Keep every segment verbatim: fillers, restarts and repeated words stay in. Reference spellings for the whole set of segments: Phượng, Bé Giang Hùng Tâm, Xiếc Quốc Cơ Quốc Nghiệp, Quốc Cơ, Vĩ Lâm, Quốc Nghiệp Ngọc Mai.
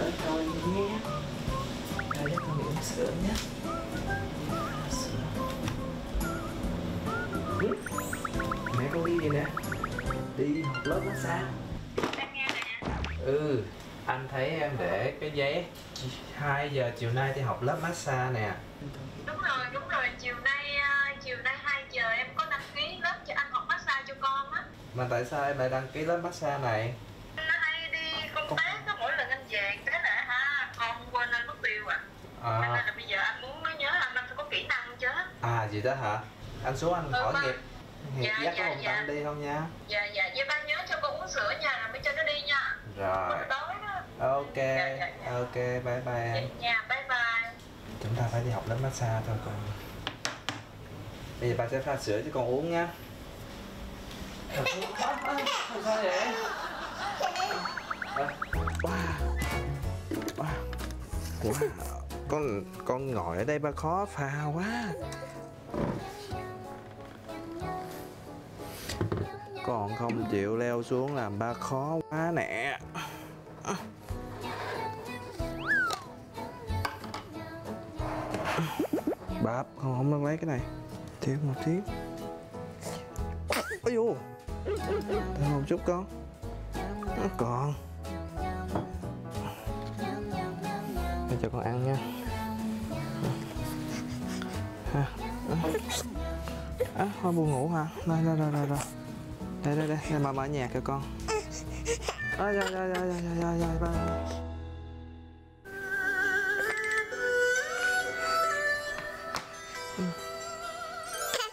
sữa rồi nhé. Đấy, để con uống sữa nhé. Sữa. Mẹ con đi vậy nè. Đi học lớp nó xa. Em nghe nè. Ừ, anh thấy em để cái giấy hai giờ chiều nay đi học lớp massage nè. Đúng rồi, đúng rồi, chiều nay chiều nay hai giờ em có đăng ký lớp cho anh học massage cho con á. Mà tại sao em lại đăng ký lớp massage này? Anh hay đi công tác á, mỗi lần anh về thế là ha, con quên anh mất tiêu à. À. Nên là bây giờ anh muốn nhớ anh anh phải có kỹ năng chứ. À gì đó hả? Anh xuống anh hỏi ừ, nghiệp nghiệp dạ, dắt dạ, Hùng dạ. Tâm đi không nha. Dạ dạ, vậy ba nhớ cho con uống sữa nha rồi mới cho nó đi nha. Rồi. Mình đói đó. Ok, dạ, dạ, dạ. Ok, bye bye em. Dạ, bye bye. Chúng ta phải đi học lớp massage thôi con. Bây giờ ba sẽ pha sữa cho con uống nha. Sao vậy? À, wow. Wow. Wow. Con con ngồi ở đây ba khó pha quá. Còn không chịu leo xuống làm ba khó quá nè. À. Bạp, không, không đang lấy cái này. Thiếu một tí. Ôi dù. Để một chút con. Nó còn. Để cho con ăn nha. À, à, thôi buồn ngủ hả? Đây, đây, đây, đây, đây. Đây, đây, đây, đây, ba mở nhạc cho con. Ôi, ôi, ôi, ôi, ôi, ôi, ba.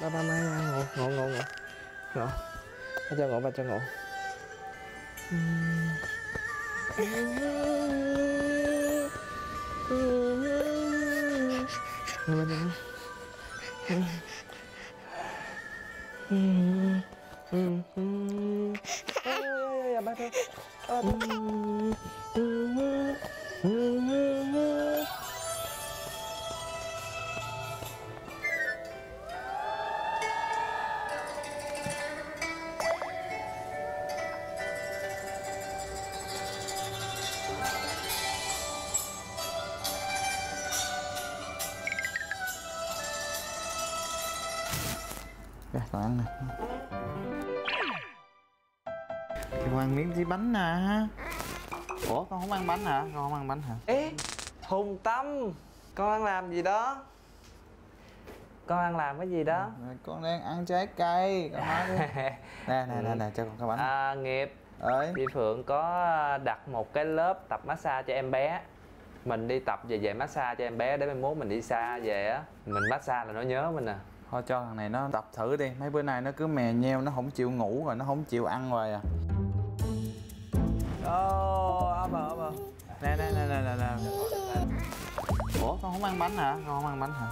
Ba, ba, ba, ngủ, ngủ, ngủ, ngủ. Ngủ. Ba cho ngủ, ba cho ngủ. Ngủ, ba cho ngủ. Ừ, ừ. Ôi, ôi, ôi, ôi, ba thôi. Ôi, ba. Đây, còn ăn nè. Ăn miếng tí bánh nè. Ủa con không ăn bánh hả? Con không ăn bánh hả? Ê Hùng Tâm, con đang làm gì đó? Con đang làm cái gì đó? À, con đang ăn trái cây. Con nói đi. Nè nè nè nè, cho con cái bánh. À, Nghiệp ơi, chị Phượng có đặt một cái lớp tập massage cho em bé. Mình đi tập về về massage cho em bé để mai mốt mình đi xa về á, mình massage là nó nhớ mình à. Thôi cho thằng này nó tập thử đi. Mấy bữa nay nó cứ mè nheo, nó không chịu ngủ rồi, nó không chịu ăn rồi à. Ô, ấp bờ, ấp bờ. Nè, nè, nè, nè, nè. Ủa, con không ăn bánh hả? Con không ăn bánh hả?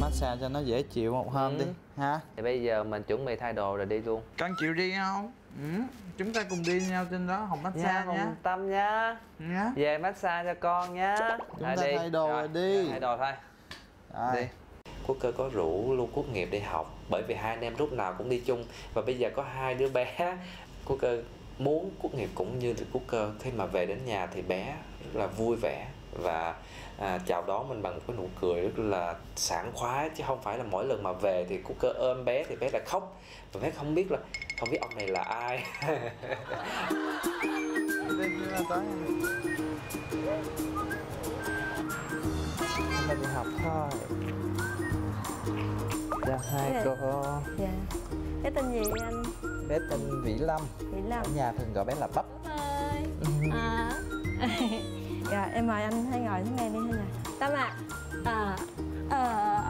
Massage cho nó dễ chịu một hôm ừ. đi, ha? Thì bây giờ mình chuẩn bị thay đồ rồi đi luôn. Con chịu đi không? Ừ. Chúng ta cùng đi nhau trên đó học massage nha, nha. Hùng Tâm nha. Nha. Về massage cho con nha. Chúng à, ta đi. Thay đồ rồi, rồi đi. Thay đồ thôi. Rồi. Đi. Quốc Cơ có rủ luôn Quốc Nghiệp đi học, bởi vì hai anh em lúc nào cũng đi chung và bây giờ có hai đứa bé. Quốc Cơ muốn Quốc Nghiệp cũng như là Quốc Cơ khi mà về đến nhà thì bé rất là vui vẻ và à, chào đón mình bằng một cái nụ cười rất là sảng khoái, chứ không phải là mỗi lần mà về thì Quốc Cơ ôm bé thì bé là khóc và bé không biết là không biết ông này là ai. Là đi học thôi. Dạ hai dạ. Cô. Dạ. Bé tên gì anh? Bé tên Vĩ Lâm. Vĩ Lâm. Ở nhà thường gọi bé là Bắp. Ơi. À. Rồi em mời anh hãy ngồi xuống đây đi thôi nè. Tâm ạ. À. Ờ.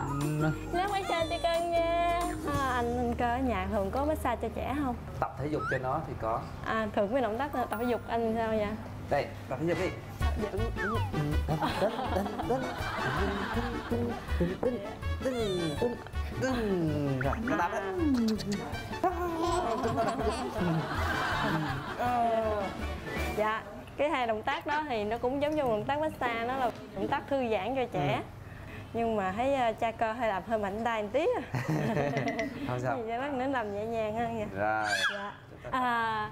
Lớp massage cho con nha. À, anh anh Cơ ở nhà thường có massage cho trẻ không? Tập thể dục cho nó thì có. À thường mấy động tác tập thể dục anh sao vậy? Đây, tập thể dục đi. Dạ. Dạ, cái hai động tác đó thì nó cũng giống như động tác massage, nó là động tác thư giãn cho trẻ. nhưng mà thấy cha Cơ hay làm hơi mạnh tay một tí. Không sao. Thì cho bác nữa làm nhẹ nhàng hơn nha. Rồi. Dạ. À,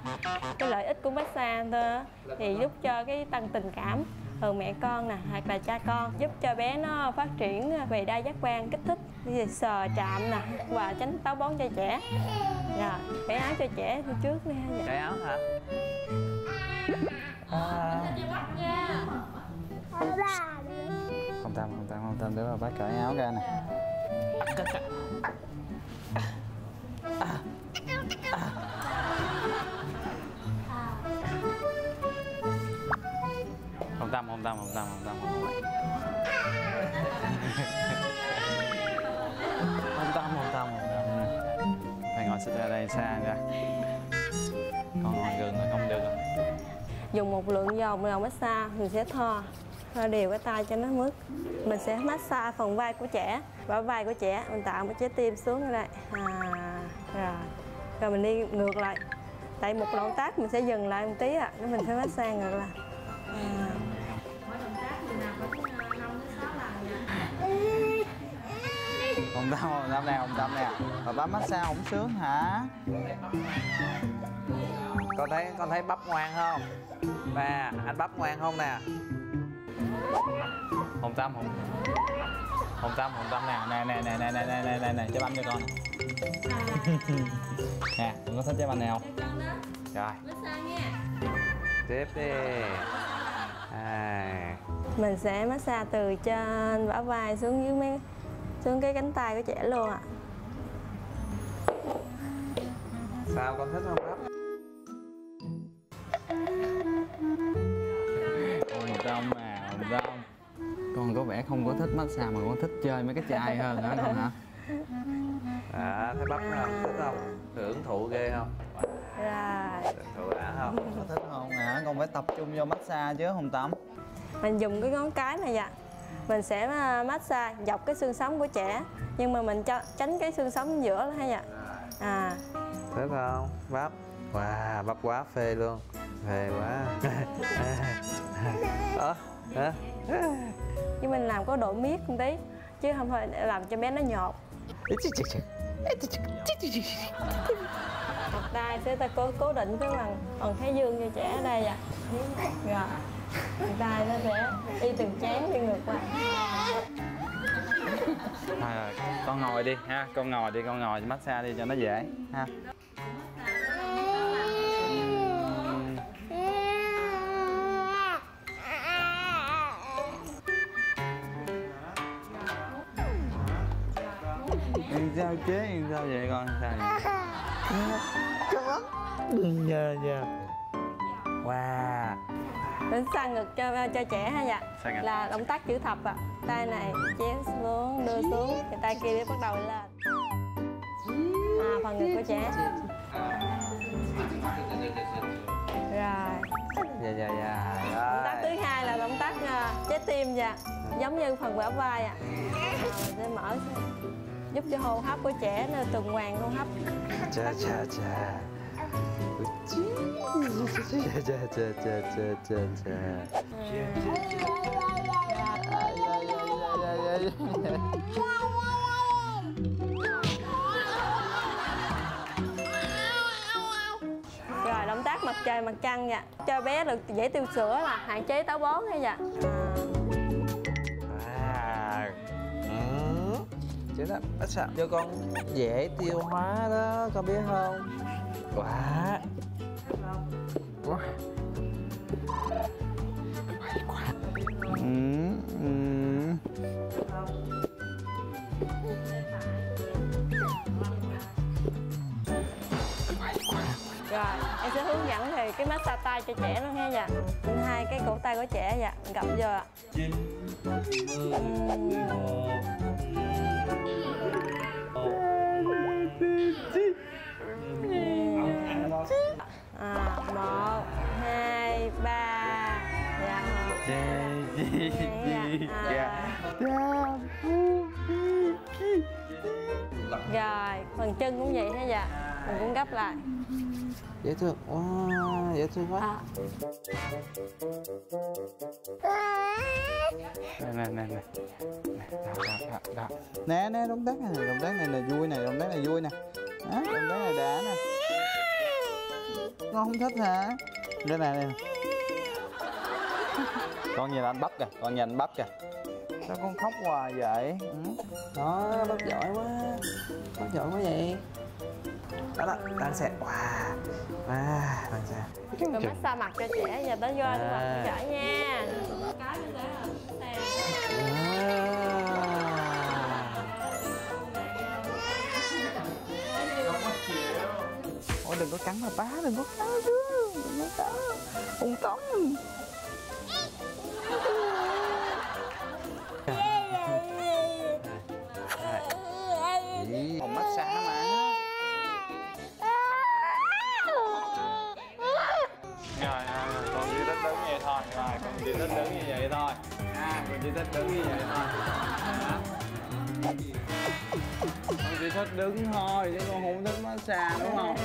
cái lợi ích của massage thì giúp cho cái tăng tình cảm từ mẹ con nè hoặc là cha con, giúp cho bé nó phát triển về đa giác quan, kích thích như sờ chạm nè và tránh táo bón cho trẻ. Dạ. Cái áo cho trẻ thì trước đi ha. Cái áo hả? À. Không tâm, không tâm, không tâm, để mà bác cởi áo ra nè. Không tâm, không tâm, không tâm, không tâm, không tâm, không tâm, phải ngồi xích ra đây xa ra. Còn ngồi gần là không được rồi. Dùng một lượng dầu mình làm massage mình sẽ thoa đều cái tay cho nó mướt. Mình sẽ massage phần vai của trẻ, bả vai của trẻ, mình tạo một trái tim xuống ở đây. À, rồi. Rồi mình đi ngược lại. Tại một động tác mình sẽ dừng lại một tí ạ, à, nên mình sẽ massage ngược lại. À. Hùng Tâm, Hùng Tâm nè, Hùng Tâm nè. Mà bấm massage không sướng hả? Con thấy con thấy bắp ngoan không? Nè, anh bắp ngoan không nè? Hùng Tâm, Hùng Hùng Tâm, Hùng Tâm nè, nè nè nè nè nè nè nè nè nè, trái banh cho con. Nè, con có thích trái banh này không? Rồi. Tiếp đi. À. Mình sẽ massage từ trên bả vai xuống dưới mấy xuống cái cánh tay của trẻ luôn ạ. À. Sao con thích không bắp? Tâm mà, Hùng Tâm. Con có vẻ không có thích massage mà con thích chơi mấy cái chai hơn hả con hả? À, thấy bắp không? Thích không? Hưởng thụ ghê không? Rồi. Hưởng thụ đã không? Con thích không hả? Con phải tập trung vô massage chứ Hùng Tâm. Mình dùng cái ngón cái này dạ. Mình sẽ massage dọc cái xương sống của trẻ, nhưng mà mình cho tránh cái xương sống giữa ha dạ. À. Thích không? Bắp. Wow, bắp quá phê luôn. Phê quá. Ờ, hả? Chứ mình làm có độ miết một tí, chứ không phải làm cho bé nó nhột. Một tay sẽ ta cố cố định cái bằng bằng thái dương cho trẻ ở đây ạ. Rồi. Một tay nó sẽ đi từ chán đi ngược qua. À, con ngồi đi ha, con ngồi đi, con ngồi massage đi cho nó dễ ha. Sao chế sao vậy con? Sao vậy? Đừng nhờ nhờ. Wow. Đến sang ngực cho cho trẻ ha dạ. Là động tác chữ thập ạ. À. Tay này chéo xuống, đưa xuống, thì tay kia bắt đầu lên. À, phần ngực của trẻ. Rồi. Dạ dạ dạ. Động tác thứ hai là động tác trái tim dạ. Giống như phần bả vai ạ. À. Sẽ mở xuống. Giúp cho hô hấp của trẻ nó tuần hoàn hô hấp. Cha cha cha. Cha cha cha cha cha cha cha. Rồi động tác mặt trời mặt trăng nha. Cho bé được dễ tiêu sữa là hạn chế táo bón hay dạ. Đó, cho con dễ tiêu hóa đó, con biết không? Quá quá quá. Ừ. Ừ. Rồi, em sẽ hướng dẫn về cái massage tay cho trẻ luôn nha dạ. Hai cái cổ tay của trẻ dạ, gặp vô ạ. À, một, hai, ba. Dạ. Rồi, phần chân cũng vậy hả dạ. mình cũng gấp lại. Dễ thương, wow, dễ thương quá. À. Nè, nè, nè, nè. Đó, đó, đó. Nè, nè, động tác này, động tác này là vui nè, động tác này vui nè. Đó, động tác này đã nè. Nó không thích hả? Đây nè, nè. Con nhìn anh bắp kìa, con nhìn anh bắp kìa. Sao con khóc hoài vậy? Ừ. Đó, bắp giỏi quá. Bắp giỏi quá vậy. Đó đó, đang xẹt. Wow. Wow, đang xẹt. Mình massage mặt cho trẻ, giờ tới vô anh mặt giỏi nha. Cái như thế là sàn. Ôi đừng có cắn mà bá, đừng có cắn chứ. Đừng có cắn. Không cắn. Còn mắt xa mà. Rồi, con chỉ thích đứng như vậy thôi. Rồi, con chỉ thích đứng như vậy thôi. À, con chỉ thích đứng như vậy thôi. À. Con chỉ thích đứng thôi, chứ con không thích mắt xa đúng không?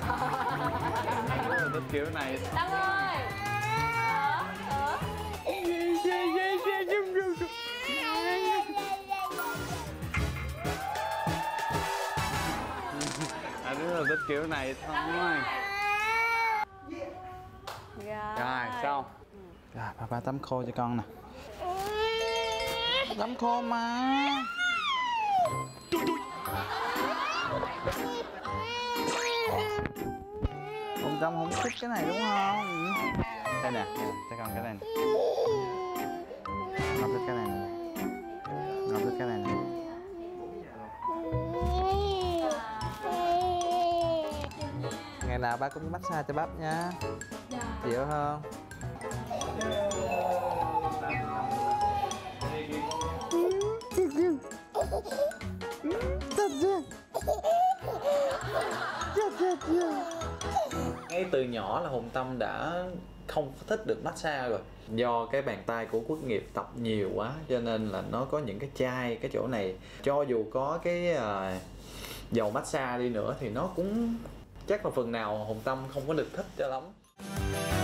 Hả? Con thích kiểu này. Đăng ơi. Ờ. Là thích kiểu này thôi. Rồi, rồi xong. Ừ. Rồi, papa tắm khô cho con nè. Tắm khô mà. Ông Tâm không thích cái này đúng không? Đây nè, cho con cái này nè. Con thích cái này nè. Con thích cái này nè. Ngày nào ba cũng massage cho bắp nha. Chịu không? Ngay từ nhỏ là Hùng Tâm đã không thích được massage rồi. Do cái bàn tay của Quốc Nghiệp tập nhiều quá cho nên là nó có những cái chai cái chỗ này. Cho dù có cái uh, dầu massage đi nữa thì nó cũng chắc là phần nào Hùng Tâm không có được thích cho lắm.